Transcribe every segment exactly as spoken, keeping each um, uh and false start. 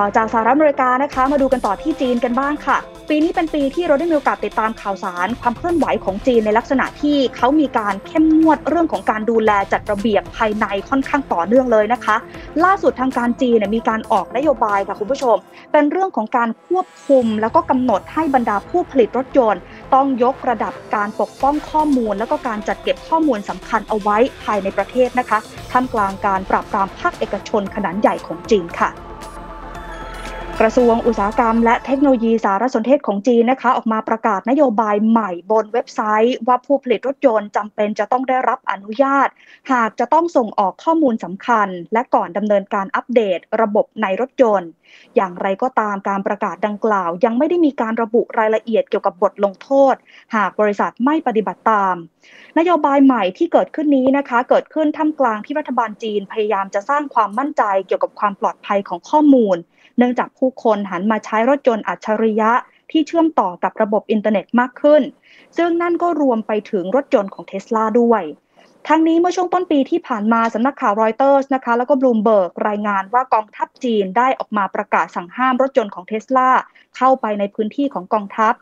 ต่อจากสหรัฐอเมริกานะคะมาดูกันต่อที่จีนกันบ้างค่ะปีนี้เป็นปีที่เราได้มีโอกาสติดตามข่าวสารความเคลื่อนไหวของจีนในลักษณะที่เขามีการเข้มงวดเรื่องของการดูแลจัดระเบียบภายในค่อนข้างต่อเนื่องเลยนะคะล่าสุดทางการจีนมีการออกนโยบายค่ะคุณผู้ชมเป็นเรื่องของการควบคุมแล้วก็กำหนดให้บรรดาผู้ผลิตรถยนต์ต้องยกระดับการปกป้องข้อมูลแล้วก็การจัดเก็บข้อมูลสำคัญเอาไว้ภายในประเทศนะคะท่ามกลางการปราบปรามภาคเอกชนขนาดใหญ่ของจีนค่ะกระทรวงอุตสาหกรรมและเทคโนโลยีสารสนเทศของจีนนะคะออกมาประกาศนโยบายใหม่บนเว็บไซต์ว่าผู้ผลิตรถยนต์จำเป็นจะต้องได้รับอนุญาตหากจะต้องส่งออกข้อมูลสำคัญและก่อนดำเนินการอัปเดตระบบในรถยนต์อย่างไรก็ตามการประกาศดังกล่าวยังไม่ได้มีการระบุรายละเอียดเกี่ยวกับบทลงโทษหากบริษัทไม่ปฏิบัติตามนโยบายใหม่ที่เกิดขึ้นนี้นะคะเกิดขึ้นท่ามกลางที่รัฐบาลจีนพยายามจะสร้างความมั่นใจเกี่ยวกับความปลอดภัยของข้อมูลเนื่องจากผู้คนหันมาใช้รถยนต์อัจฉริยะที่เชื่อมต่อกับระบบอินเทอร์เน็ตมากขึ้นซึ่งนั่นก็รวมไปถึงรถยนต์ของ Tesla ด้วยทั้งนี้เมื่อช่วงต้นปีที่ผ่านมาสำนักข่าวรอยเตอร์สนะคะแล้วก็บลูมเบิร์กรายงานว่ากองทัพจีนได้ออกมาประกาศสั่งห้ามรถยนต์ของ Tesla เข้าไปในพื้นที่ของกองทัพ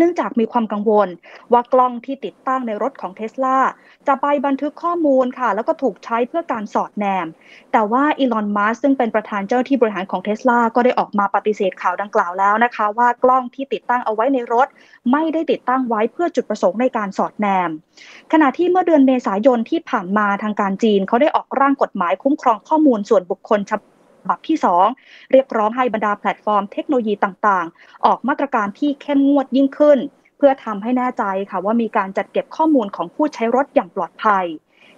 เนื่องจากมีความกังวลว่ากล้องที่ติดตั้งในรถของ Tesla จะไปบันทึกข้อมูลค่ะแล้วก็ถูกใช้เพื่อการสอดแนมแต่ว่า Elon Musk ซึ่งเป็นประธานเจ้าหน้าที่บริหารของ Tesla ก็ได้ออกมาปฏิเสธข่าวดังกล่าวแล้วนะคะว่ากล้องที่ติดตั้งเอาไว้ในรถไม่ได้ติดตั้งไว้เพื่อจุดประสงค์ในการสอดแนมขณะที่เมื่อเดือนเมษายนที่ผ่านมาทางการจีนเขาได้ออกร่างกฎหมายคุ้มครองข้อมูลส่วนบุคคลฉบับฉบับที่สองเรียกร้องให้บรรดาแพลตฟอร์มเทคโนโลยีต่างๆออกมาตรการที่เข้มงวดยิ่งขึ้นเพื่อทำให้แน่ใจค่ะว่ามีการจัดเก็บข้อมูลของผู้ใช้รถอย่างปลอดภัย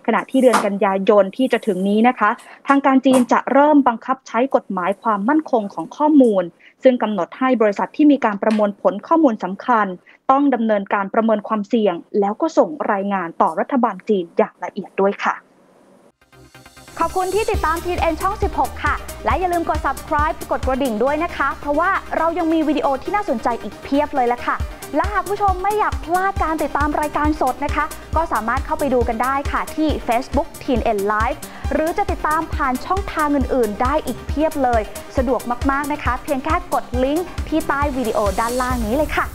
ขณะที่เดือนกันยายนที่จะถึงนี้นะคะทางการจีนจะเริ่มบังคับใช้กฎหมายความมั่นคงของข้อมูลซึ่งกำหนดให้บริษัทที่มีการประมวลผลข้อมูลสำคัญต้องดำเนินการประเมินความเสี่ยงแล้วก็ส่งรายงานต่อรัฐบาลจีนอย่างละเอียดด้วยค่ะขอบคุณที่ติดตาม ที เอ็น ช่องสิบหกค่ะและอย่าลืมกด ซับสไครบ์ กดกระดิ่งด้วยนะคะเพราะว่าเรายังมีวิดีโอที่น่าสนใจอีกเพียบเลยละค่ะและหากผู้ชมไม่อยากพลาดการติดตามรายการสดนะคะก็สามารถเข้าไปดูกันได้ค่ะที่ Facebook ที เอ็น Live หรือจะติดตามผ่านช่องทางอื่นๆได้อีกเพียบเลยสะดวกมากๆนะคะเพียงแค่กดลิงก์ที่ใต้วิดีโอด้านล่างนี้เลยค่ะ